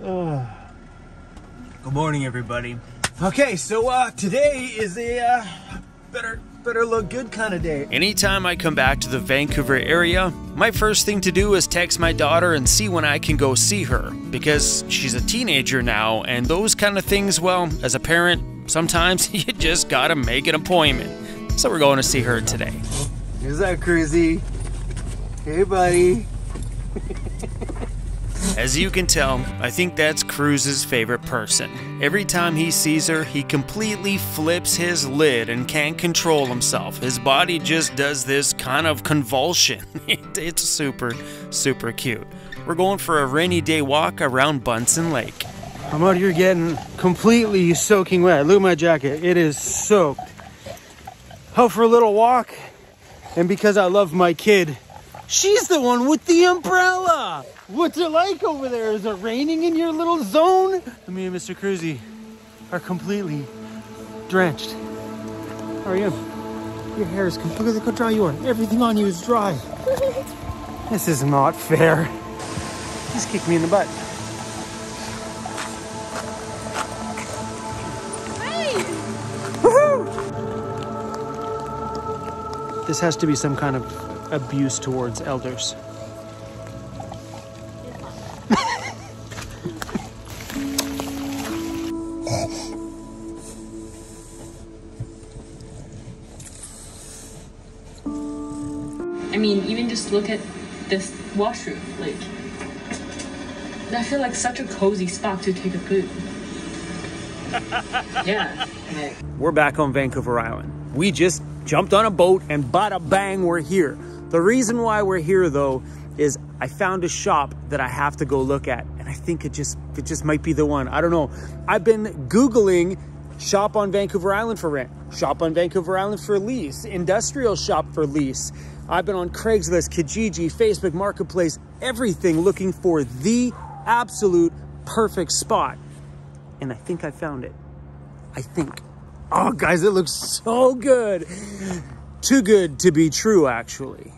Good morning, everybody. Okay, so today is a better look good kind of day. Anytime I come back to the Vancouver area, my first thing to do is text my daughter and see when I can go see her, because she's a teenager now, and those kind of things, well, as a parent, sometimes you just gotta make an appointment. So we're going to see her today. Here's that crazy. Hey, buddy. As you can tell, I think that's Cruz's favorite person. Every time he sees her, he completely flips his lid and can't control himself. His body just does this kind of convulsion. It's super, super cute. We're going for a rainy day walk around Bunsen Lake. I'm out here getting completely soaking wet. Look at my jacket. It is soaked. Out for a little walk, and because I love my kid, she's the one with the umbrella. What's it like over there? Is it raining in your little zone? Me and Mr. Cruzy are completely drenched. How are you? Your hair is complete. Look how dry you are. Everything on you is dry. This is not fair. Just kicked me in the butt. Hey! Woohoo! This has to be some kind of abuse towards elders. I mean, even just look at this washroom. Like, I feel like such a cozy spot to take a poop. Yeah. We're back on Vancouver Island. We just jumped on a boat and bada bang, we're here. The reason why we're here, though, is I found a shop that I have to go look at, and I think it just might be the one. I don't know. I've been Googling shop on Vancouver Island for rent, shop on Vancouver Island for lease, industrial shop for lease. I've been on Craigslist, Kijiji, Facebook Marketplace, everything, looking for the absolute perfect spot. And I think I found it. I think. Oh, guys, it looks so good. Too good to be true, actually.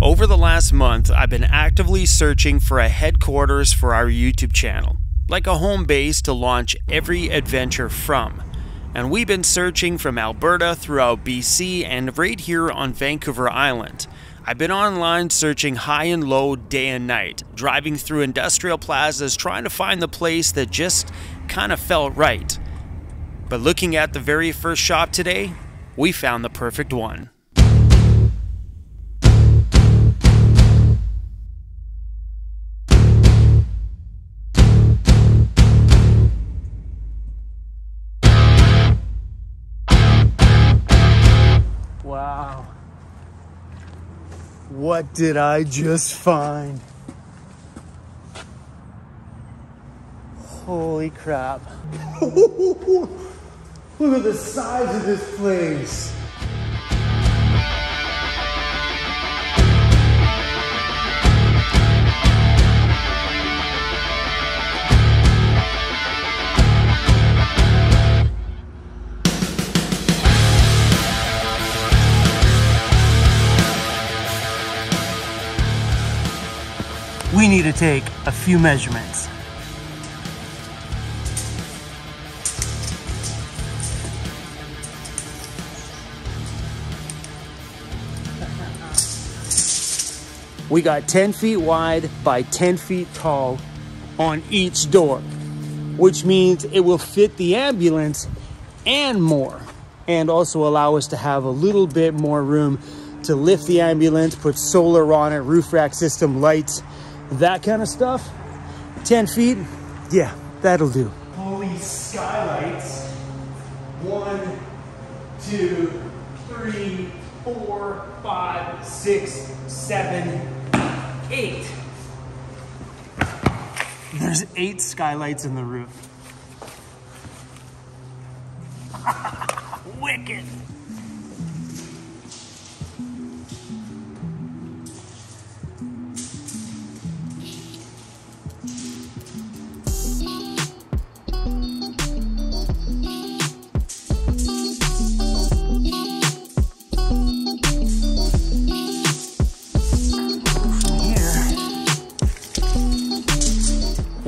Over the last month, I've been actively searching for a headquarters for our YouTube channel, like a home base to launch every adventure from. And we've been searching from Alberta throughout BC and right here on Vancouver Island. I've been online searching high and low day and night, driving through industrial plazas, trying to find the place that just kind of felt right. But looking at the very first shop today, we found the perfect one. Wow. What did I just find? Holy crap. Look at the size of this place. We need to take a few measurements. We got 10 feet wide by 10 feet tall on each door, which means it will fit the ambulance and more, and also allow us to have a little bit more room to lift the ambulance, put solar on it, roof rack system, lights, that kind of stuff. 10 feet, yeah, that'll do. Holy skylights. 1, 2, 3, 4, 5, 6, 7, 8. There's 8 skylights in the roof. Wicked.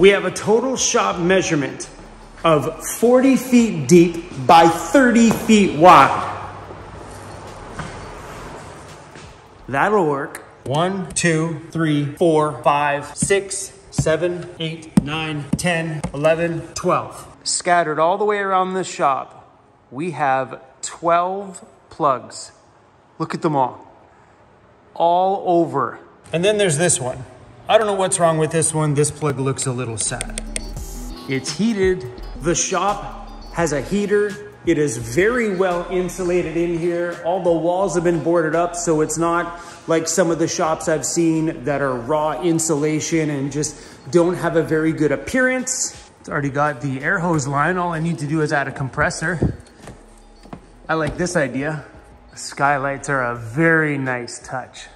We have a total shop measurement of 40 feet deep by 30 feet wide. That'll work. 1, 2, 3, 4, 5, 6, 7, 8, 9, 10, 11, 12. Scattered all the way around this shop, we have 12 plugs. Look at them all over. And then there's this one. I don't know what's wrong with this one. This plug looks a little sad. It's heated. The shop has a heater. It is very well insulated in here. All the walls have been boarded up, so it's not like some of the shops I've seen that are raw insulation and just don't have a very good appearance. It's already got the air hose line. All I need to do is add a compressor. I like this idea. The skylights are a very nice touch.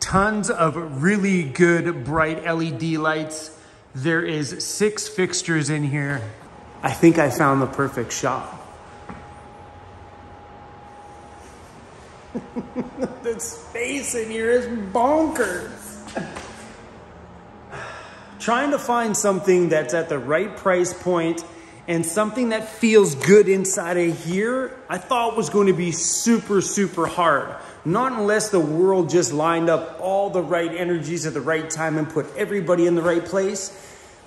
Tons of really good bright LED lights. There is 6 fixtures in here. I think I found the perfect shop. The space in here is bonkers. Trying to find something that's at the right price point and something that feels good inside of here, I thought was going to be super, super hard. Not unless the world just lined up all the right energies at the right time and put everybody in the right place.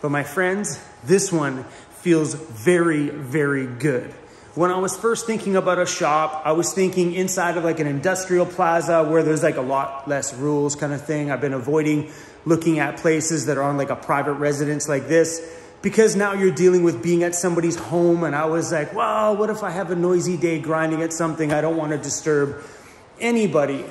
But my friends, this one feels very, very good. When I was first thinking about a shop, I was thinking inside of like an industrial plaza where there's like a lot less rules kind of thing. I've been avoiding looking at places that are on like a private residence like this, because now you're dealing with being at somebody's home. And I was like, well, what if I have a noisy day grinding at something? I don't want to disturb anybody.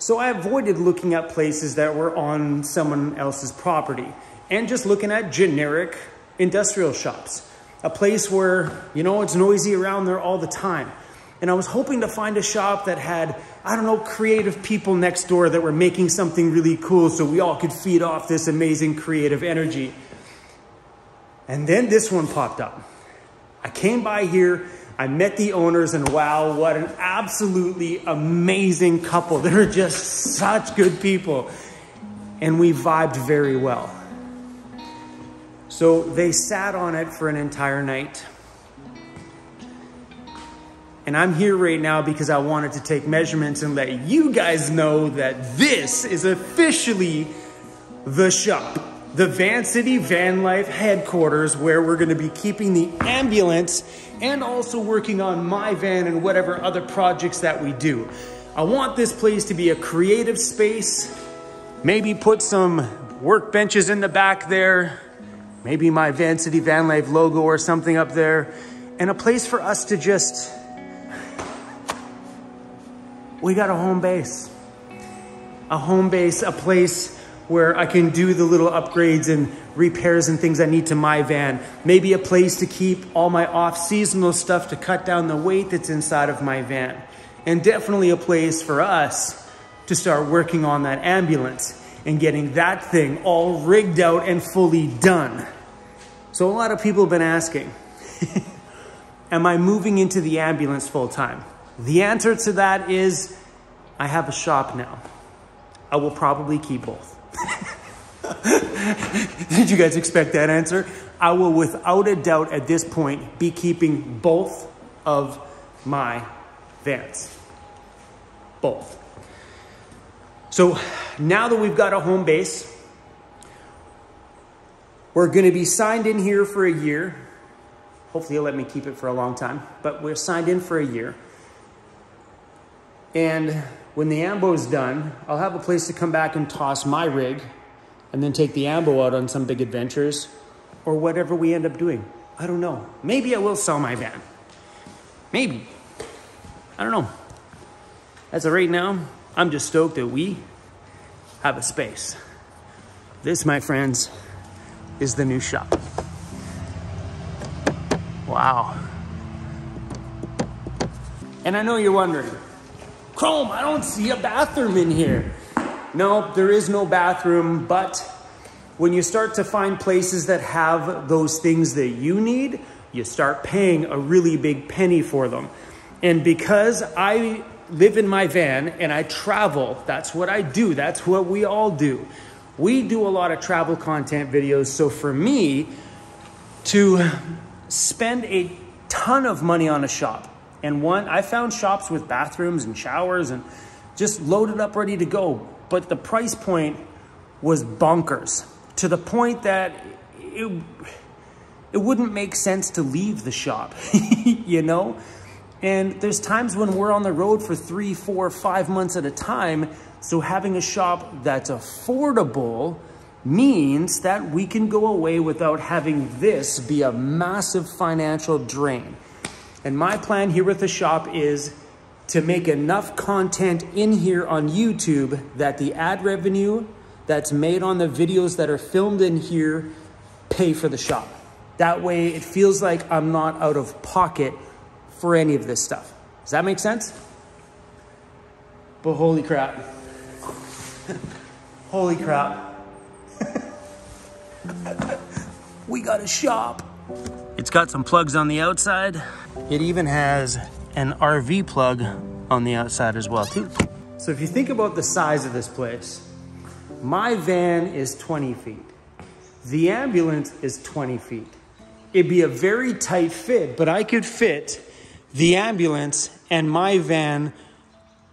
So I avoided looking at places that were on someone else's property and just looking at generic industrial shops. A place where, you know, it's noisy around there all the time. And I was hoping to find a shop that had, I don't know, creative people next door that were making something really cool so we all could feed off this amazing creative energy. And then this one popped up. I came by here, I met the owners, and wow, what an absolutely amazing couple. They're just such good people. And we vibed very well. So they sat on it for an entire night. And I'm here right now because I wanted to take measurements and let you guys know that this is officially the shop. The Vancity Van Life headquarters, where we're going to be keeping the ambulance and also working on my van and whatever other projects that we do. I want this place to be a creative space. Maybe put some workbenches in the back there. Maybe my Vancity Van Life logo or something up there. And a place for us to just... We got a home base. A home base, a place where I can do the little upgrades and repairs and things I need to my van. Maybe a place to keep all my off-seasonal stuff to cut down the weight that's inside of my van. And definitely a place for us to start working on that ambulance and getting that thing all rigged out and fully done. So a lot of people have been asking, am I moving into the ambulance full time? The answer to that is, I have a shop now. I will probably keep both. Did you guys expect that answer? I will without a doubt at this point be keeping both of my vans. Both. So now that we've got a home base, we're going to be signed in here for a year. Hopefully you'll let me keep it for a long time, but we're signed in for a year. And when the ambo's done, I'll have a place to come back and toss my rig and then take the ambo out on some big adventures or whatever we end up doing. I don't know. Maybe I will sell my van. Maybe. I don't know. As of right now, I'm just stoked that we have a space. This, my friends, is the new shop. Wow. And I know you're wondering, Chrome, I don't see a bathroom in here. No, there is no bathroom, but when you start to find places that have those things that you need, you start paying a really big penny for them. And because I live in my van and I travel, that's what I do, that's what we all do. We do a lot of travel content videos, so for me to spend a ton of money on a shop, and I found shops with bathrooms and showers and just loaded up ready to go, but the price point was bonkers, to the point that it wouldn't make sense to leave the shop, you know? And there's times when we're on the road for 3, 4, 5 months at a time. So having a shop that's affordable means that we can go away without having this be a massive financial drain. And my plan here with the shop is to make enough content in here on YouTube that the ad revenue that's made on the videos that are filmed in here pay for the shop. That way it feels like I'm not out of pocket for any of this stuff. Does that make sense? But holy crap. Holy crap. We got a shop. It's got some plugs on the outside. It even has an RV plug on the outside as well too. So if you think about the size of this place, my van is 20 feet. The ambulance is 20 feet. It'd be a very tight fit, but I could fit the ambulance and my van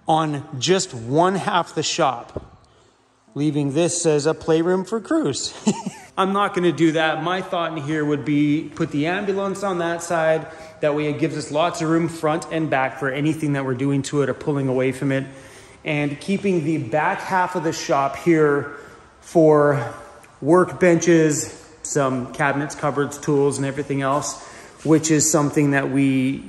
on just one half the shop, leaving this as a playroom for Cruz. I'm not gonna do that. My thought in here would be put the ambulance on that side. That way it gives us lots of room front and back for anything that we're doing to it or pulling away from it. And keeping the back half of the shop here for workbenches, some cabinets, cupboards, tools, and everything else, which is something that we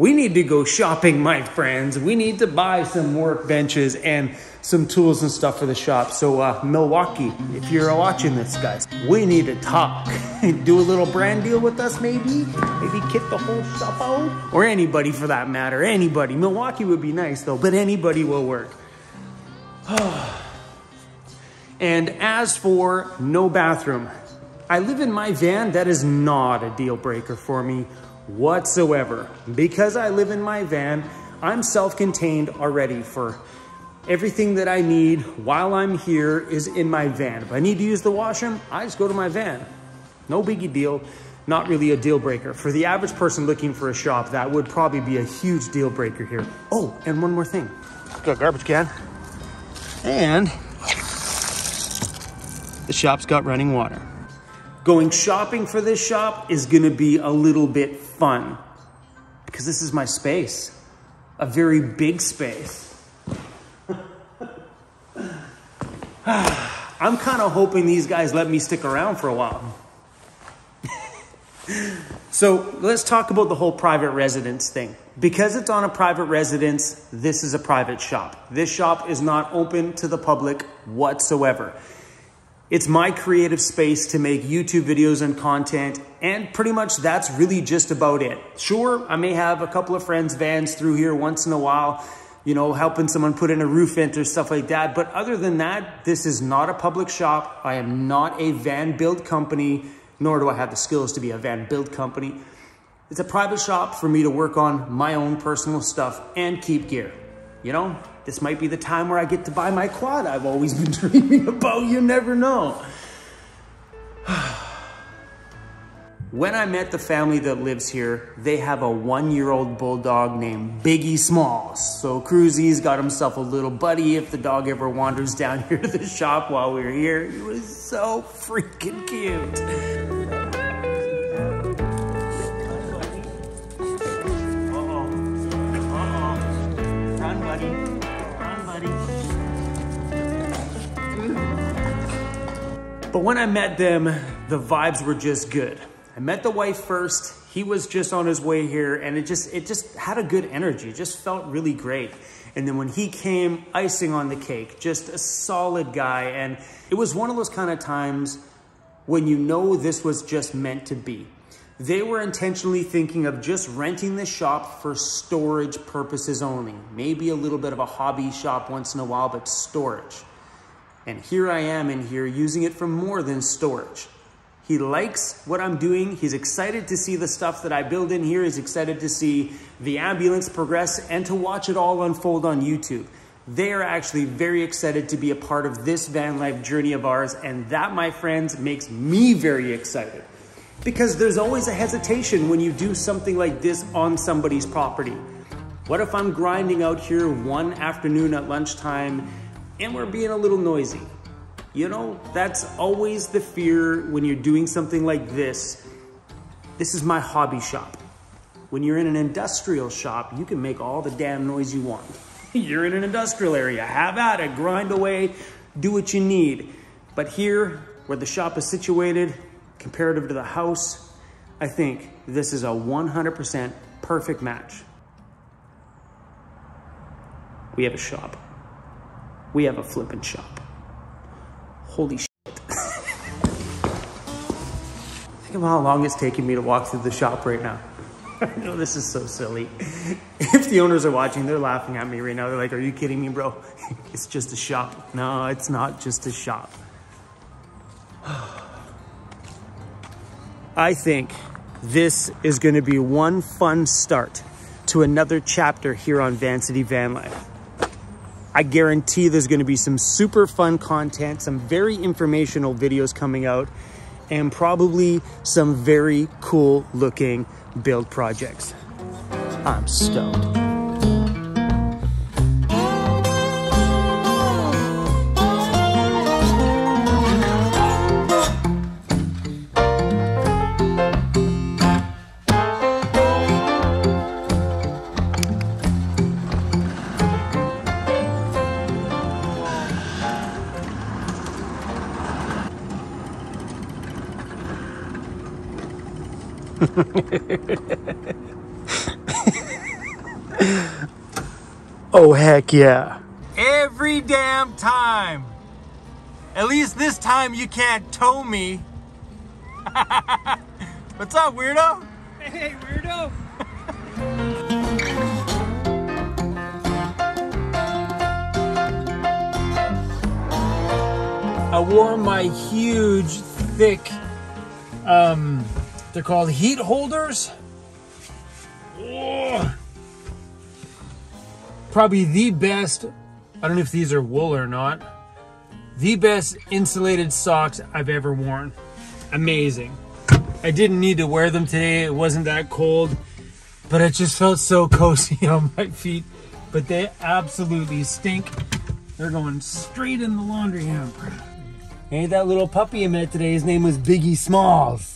need to go shopping, my friends. We need to buy some workbenches and some tools and stuff for the shop. So Milwaukee, if you're watching this, guys, we need to talk. Do a little brand deal with us, maybe. Maybe kick the whole shop out. Or anybody for that matter, anybody. Milwaukee would be nice though, but anybody will work. And as for no bathroom, I live in my van. That is not a deal breaker for me whatsoever. Because I live in my van, I'm self-contained already for everything that I need while I'm here is in my van. If I need to use the washroom, I just go to my van. No biggie deal, not really a deal breaker. For the average person looking for a shop, that would probably be a huge deal breaker here. Oh, and one more thing. Got a garbage can. And the shop's got running water. Going shopping for this shop is gonna be a little bit fun because this is my space, a very big space. I'm kind of hoping these guys let me stick around for a while. So let's talk about the whole private residence thing. Because it's on a private residence, this is a private shop. This shop is not open to the public whatsoever. It's my creative space to make YouTube videos and content, and pretty much that's really just about it. Sure, I may have a couple of friends' vans through here once in a while, you know, helping someone put in a roof vent or stuff like that. But other than that, this is not a public shop. I am not a van build company, nor do I have the skills to be a van build company. It's a private shop for me to work on my own personal stuff and keep gear, you know? This might be the time where I get to buy my quad I've always been dreaming about. You never know. When I met the family that lives here, they have a 1-year-old bulldog named Biggie Smalls. So Cruzy's got himself a little buddy. If the dog ever wanders down here to the shop while we were here, he was so freaking cute. But when I met them, the vibes were just good. I met the wife first. He was just on his way here, and it just had a good energy. It just felt really great. And then when he came, icing on the cake, just a solid guy. And it was one of those kind of times when you know this was just meant to be. They were intentionally thinking of just renting the shop for storage purposes only. Maybe a little bit of a hobby shop once in a while, but storage. And here I am in here using it for more than storage. He likes what I'm doing. He's excited to see the stuff that I build in here. He's excited to see the ambulance progress and to watch it all unfold on YouTube. They are actually very excited to be a part of this van life journey of ours. And that, my friends, makes me very excited, because there's always a hesitation when you do something like this on somebody's property. What if I'm grinding out here one afternoon at lunchtime and we're being a little noisy? You know, that's always the fear when you're doing something like this. This is my hobby shop. When you're in an industrial shop, you can make all the damn noise you want. You're in an industrial area, have at it, grind away, do what you need. But here, where the shop is situated, comparative to the house, I think this is a 100% perfect match. We have a shop. We have a flippin' shop. Holy shit. Think of how long it's taking me to walk through the shop right now. I know this is so silly. If the owners are watching, they're laughing at me right now. They're like, are you kidding me, bro? It's just a shop. No, it's not just a shop. I think this is going to be one fun start to another chapter here on Vancity Van Life. I guarantee there's going to be some super fun content, some very informational videos coming out, and probably some very cool looking build projects. I'm stoked. Oh, heck yeah. Every damn time. At least this time you can't tow me. What's up, weirdo? Hey, weirdo. I wore my huge, thick, they're called heat holders. Oh, probably the best, I don't know if these are wool or not, the best insulated socks I've ever worn. Amazing. I didn't need to wear them today. It wasn't that cold, but it just felt so cozy on my feet. But they absolutely stink. They're going straight in the laundry hamper. Hey, that little puppy I met today, his name was Biggie Smalls.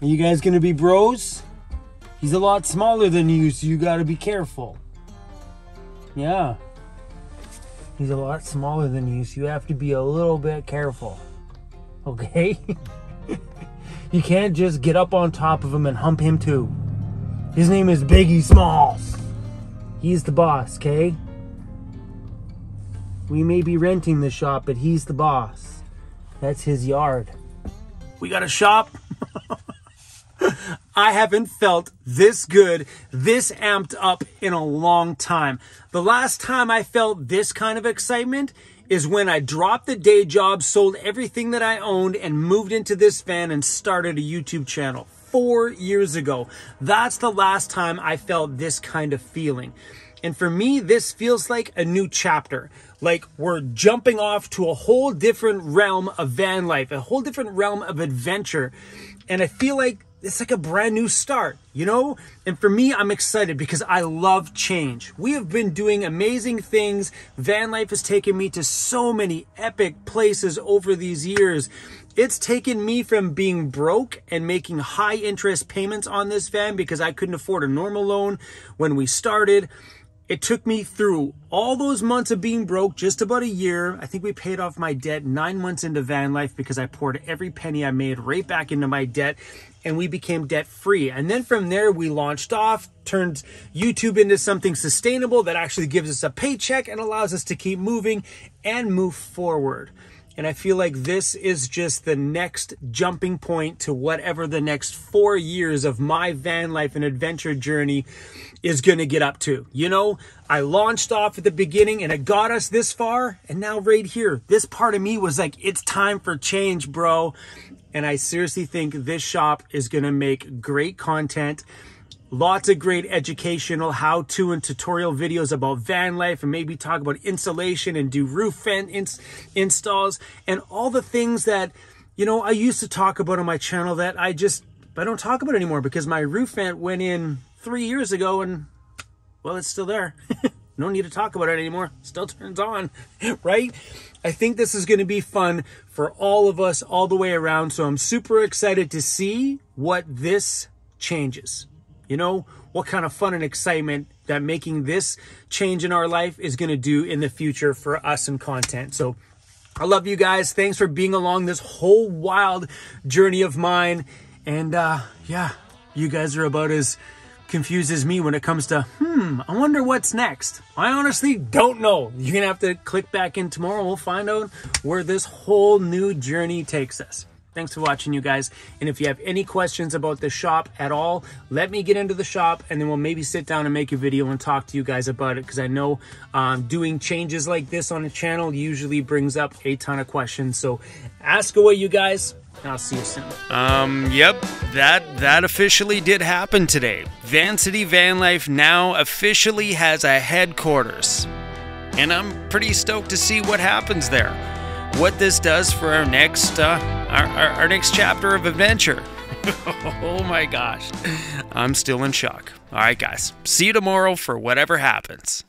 Are you guys gonna be bros? He's a lot smaller than you, so you gotta be careful. Yeah. He's a lot smaller than you, so you have to be a little bit careful. Okay? You can't just get up on top of him and hump him too. His name is Biggie Smalls. He's the boss, okay? We may be renting the shop, but he's the boss. That's his yard. We got a shop. I haven't felt this good, this amped up in a long time. The last time I felt this kind of excitement is when I dropped the day job, sold everything that I owned, and moved into this van and started a YouTube channel 4 years ago. That's the last time I felt this kind of feeling. And for me, this feels like a new chapter. Like we're jumping off to a whole different realm of van life, a whole different realm of adventure. And I feel like it's like a brand new start, you know? And for me, I'm excited because I love change. We have been doing amazing things. Van life has taken me to so many epic places over these years. It's taken me from being broke and making high interest payments on this van because I couldn't afford a normal loan when we started. It took me through all those months of being broke, just about a year. I think we paid off my debt 9 months into van life because I poured every penny I made right back into my debt, and we became debt free. And then from there, we launched off, turned YouTube into something sustainable that actually gives us a paycheck and allows us to keep moving and move forward. And I feel like this is just the next jumping point to whatever the next 4 years of my van life and adventure journey is going to get up to. You know, I launched off at the beginning and it got us this far. And now right here, this part of me was like, it's time for change, bro. And I seriously think this shop is going to make great content. Lots of great educational how-to and tutorial videos about van life, and maybe talk about insulation and do roof fan installs and all the things that, you know, I used to talk about on my channel that I don't talk about anymore because my roof vent went in 3 years ago and, well, it's still there. No need to talk about it anymore. Still turns on, right? I think this is going to be fun for all of us all the way around. So I'm super excited to see what this changes. You know, what kind of fun and excitement that making this change in our life is going to do in the future for us and content. So I love you guys. Thanks for being along this whole wild journey of mine. And yeah, you guys are about as confused as me when it comes to, I wonder what's next. I honestly don't know. You're going to have to click back in tomorrow. And we'll find out where this whole new journey takes us. Thanks for watching, you guys. And if you have any questions about the shop at all, let me get into the shop and then we'll maybe sit down and make a video and talk to you guys about it. Because I know doing changes like this on a channel usually brings up a ton of questions. So ask away, you guys, and I'll see you soon. Yep, that officially did happen today. Vancity Van Life now officially has a headquarters. And I'm pretty stoked to see what happens there. What this does for our next next chapter of adventure. Oh my gosh, I'm still in shock. All right guys, see you tomorrow for whatever happens.